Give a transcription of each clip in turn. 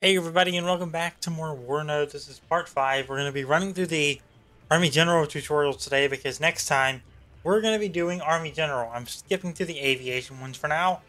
Hey everybody, and welcome back to more War Note. This is part 5. We're going to be running through the Army General tutorials today because next time we're going to be doing Army General. I'm skipping through the aviation ones for now.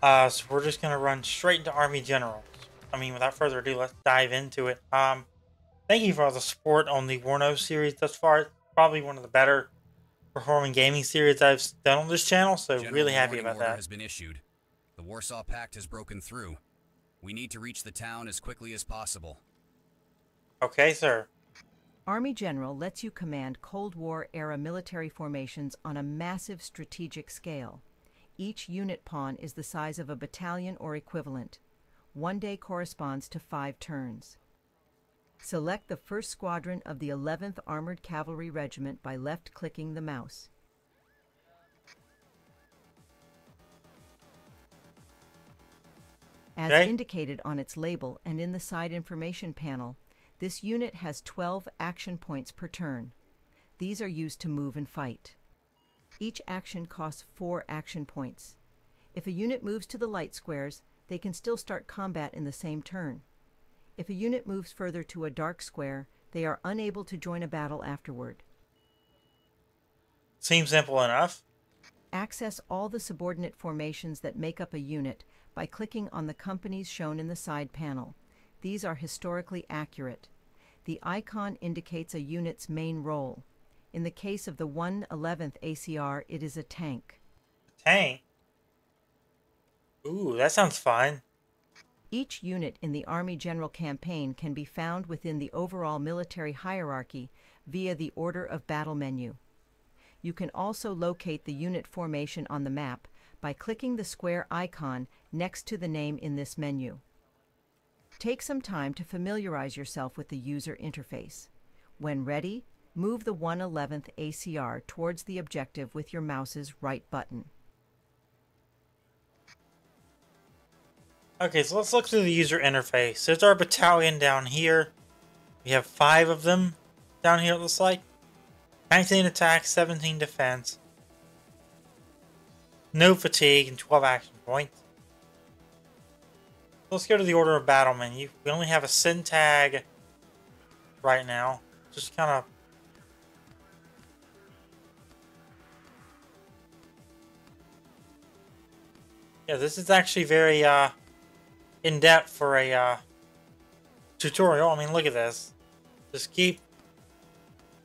So we're just going to run straight into Army General. I mean, without further ado, let's dive into it. Thank you for all the support on the War Note series thus far. It's probably one of the better performing gaming series I've done on this channel, so General really happy about that. Has been issued. The Warsaw Pact has broken through. We need to reach the town as quickly as possible. Okay, sir. Army General lets you command Cold War-era military formations on a massive strategic scale. Each unit pawn is the size of a battalion or equivalent. One day corresponds to 5 turns. Select the first squadron of the 11th Armored Cavalry Regiment by left-clicking the mouse. As indicated on its label and in the side information panel, this unit has 12 action points per turn. These are used to move and fight. Each action costs 4 action points. If a unit moves to the light squares, they can still start combat in the same turn. If a unit moves further to a dark square, they are unable to join a battle afterward. Seems simple enough. Access all the subordinate formations that make up a unit by clicking on the companies shown in the side panel. These are historically accurate. The icon indicates a unit's main role. In the case of the 411th ACR, it is a tank. A tank? Ooh, that sounds fun. Each unit in the Army General campaign can be found within the overall military hierarchy via the Order of Battle menu. You can also locate the unit formation on the map by clicking the square icon next to the name in this menu. Take some time to familiarize yourself with the user interface. When ready, move the 411th ACR towards the objective with your mouse's right button. Okay, so let's look through the user interface. There's our battalion down here. We have 5 of them down here, it looks like. 19 attack, 17 defense. No fatigue and 12 action points. Let's go to the Order of Battle menu. We only have a Syntag right now. Just kind of... yeah, this is actually very in-depth for a tutorial. I mean, look at this. Just keep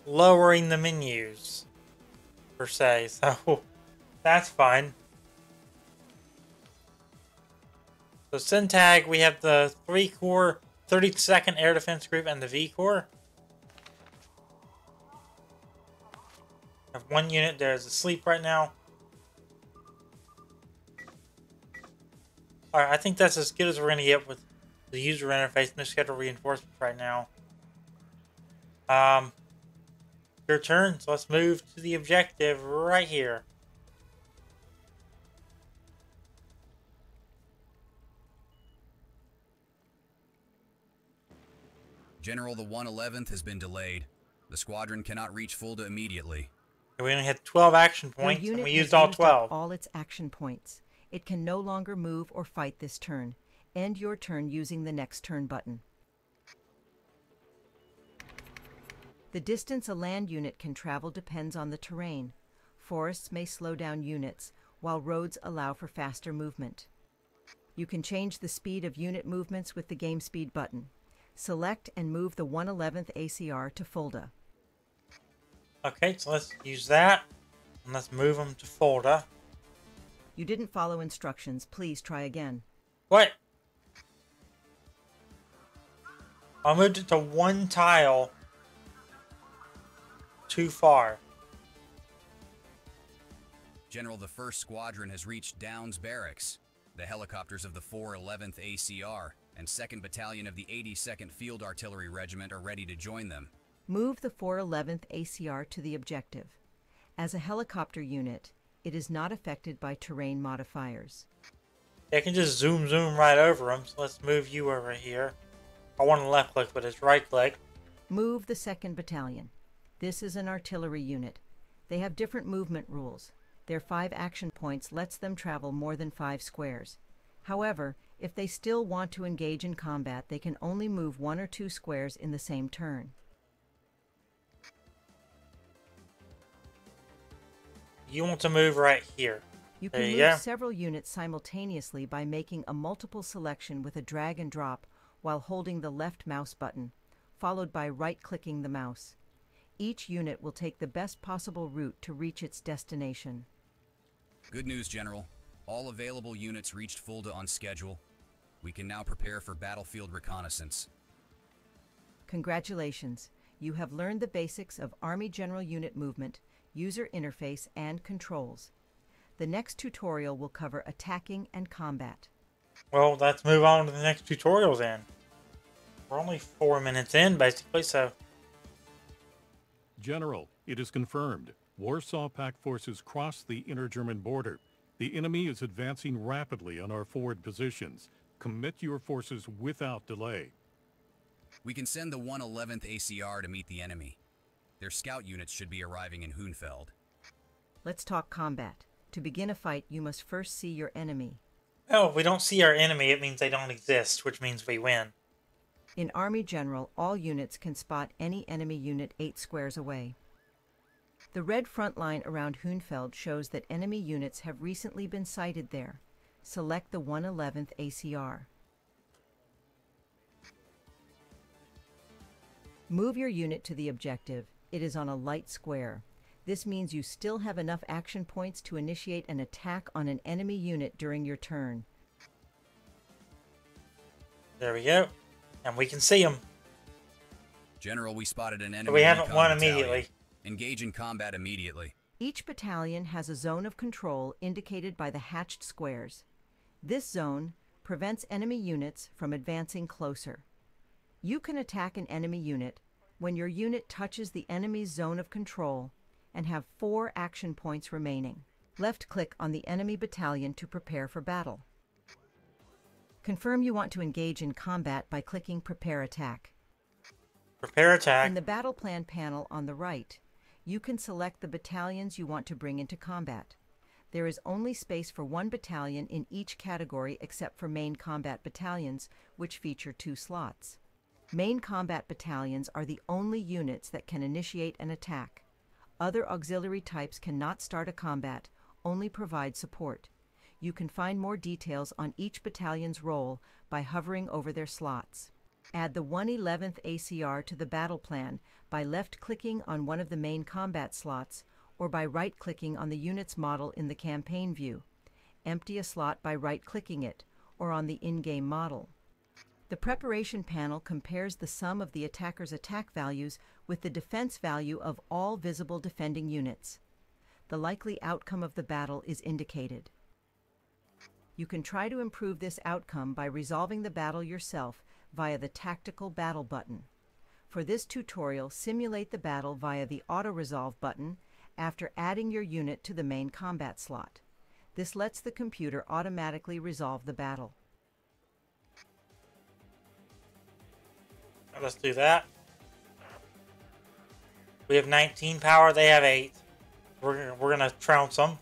lowering the menus, per se, so... that's fine. So Syntag, we have the 3 Corps, 32nd air defense group, and the V Corps. I have one unit that is asleep right now. Alright, I think that's as good as we're going to get with the user interface. No scheduled reinforcements right now. Your turn, so let's move to the objective right here. General, the 411th has been delayed. The squadron cannot reach Fulda immediately. We only had 12 action points, and we used all 12. All its action points. It can no longer move or fight this turn. End your turn using the next turn button. The distance a land unit can travel depends on the terrain. Forests may slow down units, while roads allow for faster movement. You can change the speed of unit movements with the game speed button. Select and move the 411th ACR to Fulda. Okay, so let's use that, and let's move them to Fulda. You didn't follow instructions. Please try again. What? I moved it to one tile too far. General, the 1st Squadron has reached Downs Barracks. The helicopters of the 411th ACR and 2nd Battalion of the 82nd Field Artillery Regiment are ready to join them. Move the 411th ACR to the objective. As a helicopter unit, it is not affected by terrain modifiers. They can just zoom right over them, so let's move you over here. I want to left click, but it's right click. Move the 2nd Battalion. This is an artillery unit. They have different movement rules. Their 5 action points lets them travel more than 5 squares. However, If they still want to engage in combat, they can only move 1 or 2 squares in the same turn. You want to move right here. You can move several units simultaneously by making a multiple selection with a drag and drop while holding the left mouse button, followed by right-clicking the mouse. Each unit will take the best possible route to reach its destination. Good news, General. All available units reached Fulda on schedule. We can now prepare for battlefield reconnaissance. Congratulations. You have learned the basics of Army General unit movement, user interface, and controls. The next tutorial will cover attacking and combat. Well, let's move on to the next tutorial then. We're only 4 minutes in, basically, so... General, it is confirmed. Warsaw Pact forces crossed the Inner German border. The enemy is advancing rapidly on our forward positions. Commit your forces without delay. We can send the 111th ACR to meet the enemy. Their scout units should be arriving in Hünfeld. Let's talk combat. To begin a fight, you must first see your enemy. Oh, if we don't see our enemy, it means they don't exist, which means we win. In Army General, all units can spot any enemy unit 8 squares away. The red front line around Hünfeld shows that enemy units have recently been sighted there. Select the 111th ACR. Move your unit to the objective. It is on a light square. This means you still have enough action points to initiate an attack on an enemy unit during your turn. There we go. And we can see them. General, we spotted an enemy. But we haven't won immediately. Engage in combat immediately. Each battalion has a zone of control indicated by the hatched squares. This zone prevents enemy units from advancing closer. You can attack an enemy unit when your unit touches the enemy's zone of control and have 4 action points remaining. Left-click on the enemy battalion to prepare for battle. Confirm you want to engage in combat by clicking Prepare Attack. Prepare Attack. In the Battle Plan panel on the right, you can select the battalions you want to bring into combat. There is only space for 1 battalion in each category except for main combat battalions, which feature 2 slots. Main combat battalions are the only units that can initiate an attack. Other auxiliary types cannot start a combat, only provide support. You can find more details on each battalion's role by hovering over their slots. Add the 111th ACR to the battle plan by left-clicking on one of the main combat slots or by right-clicking on the unit's model in the campaign view. Empty a slot by right-clicking it or on the in-game model. The preparation panel compares the sum of the attacker's attack values with the defense value of all visible defending units. The likely outcome of the battle is indicated. You can try to improve this outcome by resolving the battle yourself via the Tactical Battle button. For this tutorial, simulate the battle via the Auto-Resolve button after adding your unit to the main combat slot. This lets the computer automatically resolve the battle. Let's do that. We have 19 power, they have 8. We're gonna trounce them.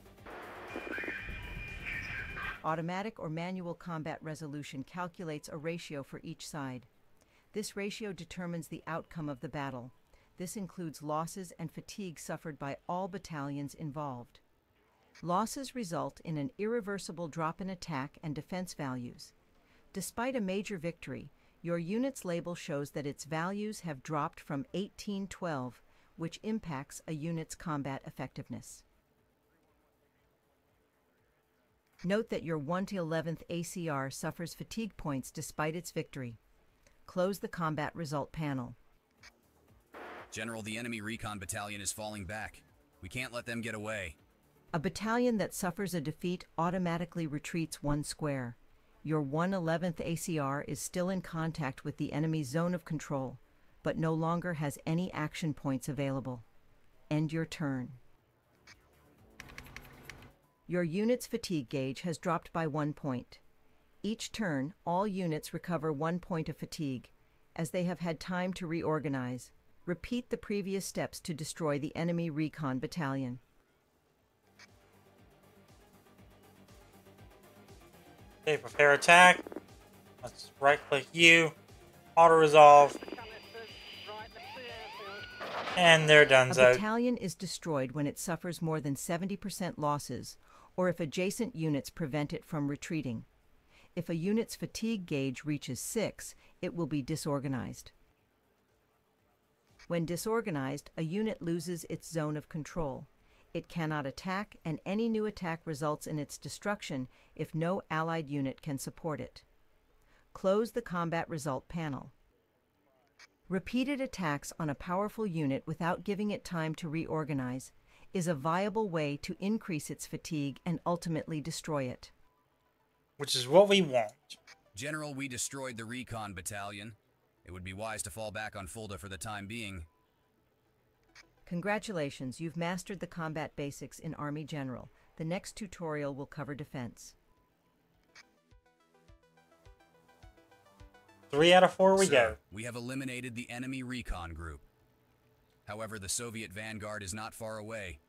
Automatic or manual combat resolution calculates a ratio for each side. This ratio determines the outcome of the battle. This includes losses and fatigue suffered by all battalions involved. Losses result in an irreversible drop in attack and defense values. Despite a major victory, your unit's label shows that its values have dropped from 1812, which impacts a unit's combat effectiveness. Note that your 111th ACR suffers fatigue points despite its victory. Close the combat result panel. General, the enemy recon battalion is falling back. We can't let them get away. A battalion that suffers a defeat automatically retreats 1 square. Your 111th ACR is still in contact with the enemy's zone of control, but no longer has any action points available. End your turn. Your unit's fatigue gauge has dropped by 1 point. Each turn, all units recover 1 point of fatigue, as they have had time to reorganize. Repeat the previous steps to destroy the enemy recon battalion. Okay, prepare attack. Let's right click you, auto resolve, and they're donezo. A battalion is destroyed when it suffers more than 70% losses, or if adjacent units prevent it from retreating. If a unit's fatigue gauge reaches 6, it will be disorganized. When disorganized, a unit loses its zone of control. It cannot attack, and any new attack results in its destruction if no allied unit can support it. Close the combat result panel. Repeated attacks on a powerful unit without giving it time to reorganize is a viable way to increase its fatigue and ultimately destroy it. Which is what we want. General, we destroyed the recon battalion. It would be wise to fall back on Fulda for the time being. Congratulations, you've mastered the combat basics in Army General. The next tutorial will cover defense. 3 out of 4 we go. We have eliminated the enemy recon group. However, the Soviet Vanguard is not far away.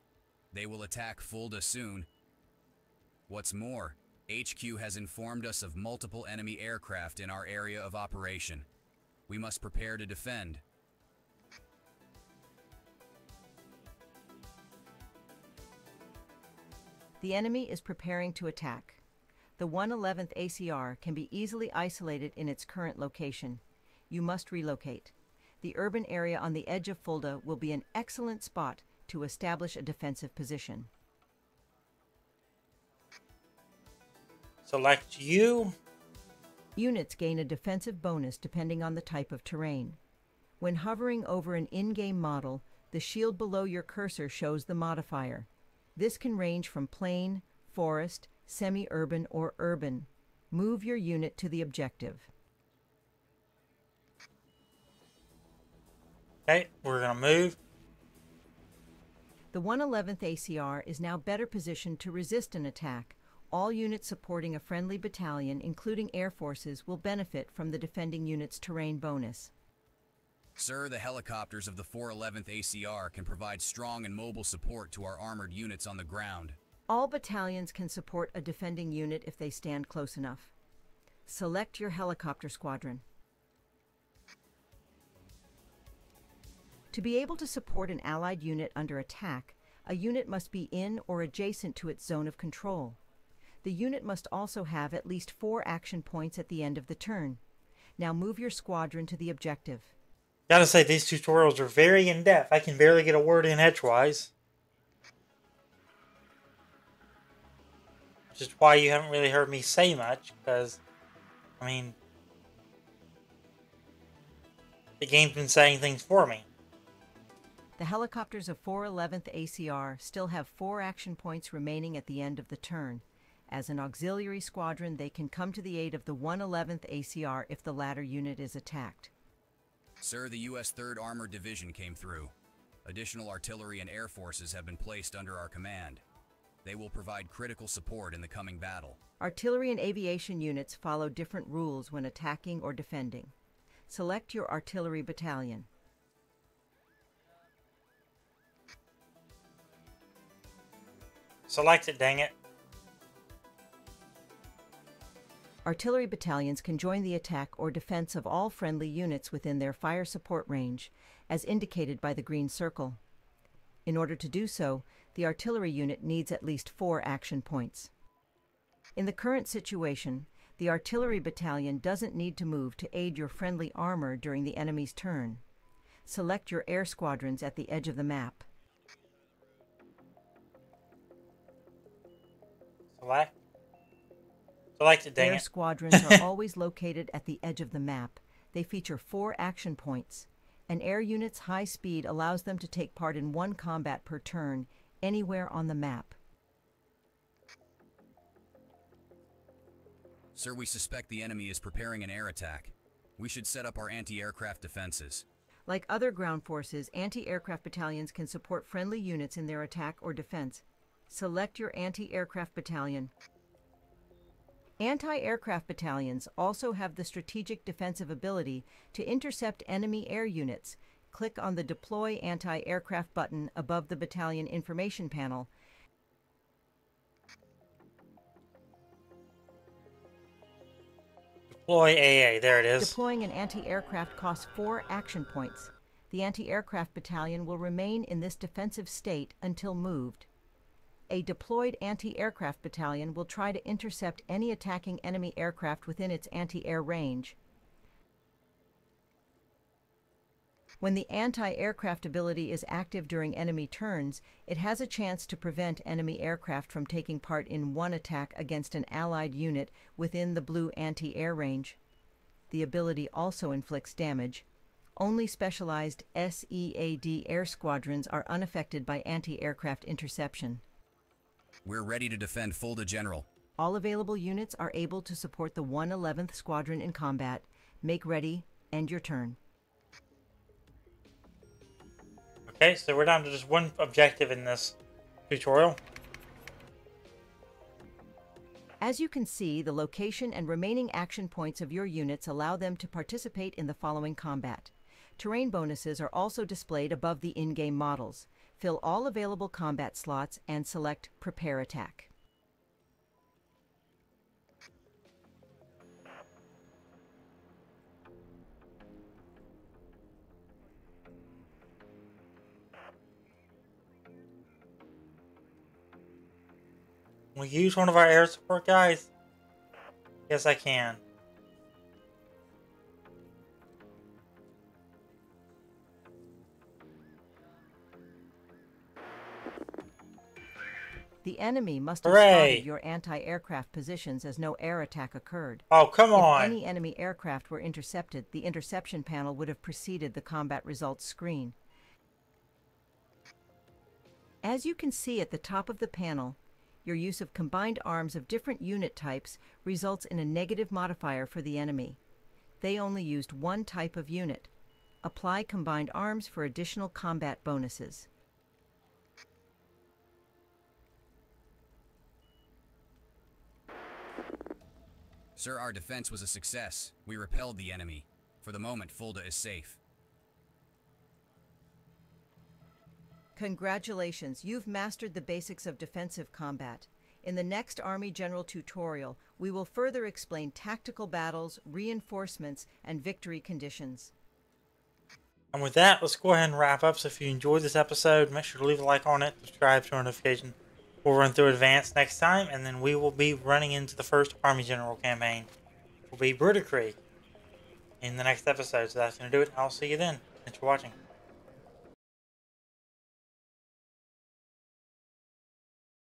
They will attack Fulda soon. What's more, HQ has informed us of multiple enemy aircraft in our area of operation. We must prepare to defend. The enemy is preparing to attack. The 111th ACR can be easily isolated in its current location. You must relocate. The urban area on the edge of Fulda will be an excellent spot to establish a defensive position. Select you. Units gain a defensive bonus depending on the type of terrain. When hovering over an in-game model, the shield below your cursor shows the modifier. This can range from plain, forest, semi-urban, or urban. Move your unit to the objective. Okay, we're going to move. The 111th ACR is now better positioned to resist an attack. All units supporting a friendly battalion, including air forces, will benefit from the defending unit's terrain bonus. Sir, the helicopters of the 411th ACR can provide strong and mobile support to our armored units on the ground. All battalions can support a defending unit if they stand close enough. Select your helicopter squadron. To be able to support an allied unit under attack, a unit must be in or adjacent to its zone of control. The unit must also have at least 4 action points at the end of the turn. Now move your squadron to the objective. Gotta say, these tutorials are very in-depth. I can barely get a word in edgewise. Which is why you haven't really heard me say much, because, I mean, the game's been saying things for me. The helicopters of 411th ACR still have 4 action points remaining at the end of the turn. As an auxiliary squadron, they can come to the aid of the 111th ACR if the latter unit is attacked. Sir, the U.S. 3rd Armored Division came through. Additional artillery and air forces have been placed under our command. They will provide critical support in the coming battle. Artillery and aviation units follow different rules when attacking or defending. Select your artillery battalion. Select it, dang it. Artillery battalions can join the attack or defense of all friendly units within their fire support range, as indicated by the green circle. In order to do so, the artillery unit needs at least 4 action points. In the current situation, the artillery battalion doesn't need to move to aid your friendly armor during the enemy's turn. Select your air squadrons at the edge of the map. Select. Air squadrons are always located at the edge of the map. They feature 4 action points. An air unit's high speed allows them to take part in 1 combat per turn, anywhere on the map. Sir, we suspect the enemy is preparing an air attack. We should set up our anti-aircraft defenses. Like other ground forces, anti-aircraft battalions can support friendly units in their attack or defense. Select your anti-aircraft battalion. Anti-aircraft battalions also have the strategic defensive ability to intercept enemy air units. Click on the Deploy Anti-Aircraft button above the battalion information panel. Deploy AA, there it is. Deploying an anti-aircraft costs 4 action points. The anti-aircraft battalion will remain in this defensive state until moved. A deployed anti-aircraft battalion will try to intercept any attacking enemy aircraft within its anti-air range. When the anti-aircraft ability is active during enemy turns, it has a chance to prevent enemy aircraft from taking part in one attack against an allied unit within the blue anti-air range. The ability also inflicts damage. Only specialized SEAD air squadrons are unaffected by anti-aircraft interception. We're ready to defend Fulda, General. All available units are able to support the 111th Squadron in combat. Make ready, end your turn. Okay, so we're down to just one objective in this tutorial. As you can see, the location and remaining action points of your units allow them to participate in the following combat. Terrain bonuses are also displayed above the in-game models. Fill all available combat slots and select Prepare Attack. Will you use one of our air support guys? Yes, I can. The enemy must have spotted your anti-aircraft positions as no air attack occurred. Oh, come on! If any enemy aircraft were intercepted, the interception panel would have preceded the combat results screen. As you can see at the top of the panel, your use of combined arms of different unit types results in a negative modifier for the enemy. They only used one type of unit. Apply combined arms for additional combat bonuses. Sir, our defense was a success. We repelled the enemy. For the moment, Fulda is safe. Congratulations, you've mastered the basics of defensive combat. In the next Army General tutorial, we will further explain tactical battles, reinforcements, and victory conditions. And with that, let's go ahead and wrap up. So if you enjoyed this episode, make sure to leave a like on it, subscribe to our notification. We'll run through advance next time, and then we will be running into the 1st Army General campaign. It will be Bruticree in the next episode, so that's going to do it. I'll see you then. Thanks for watching.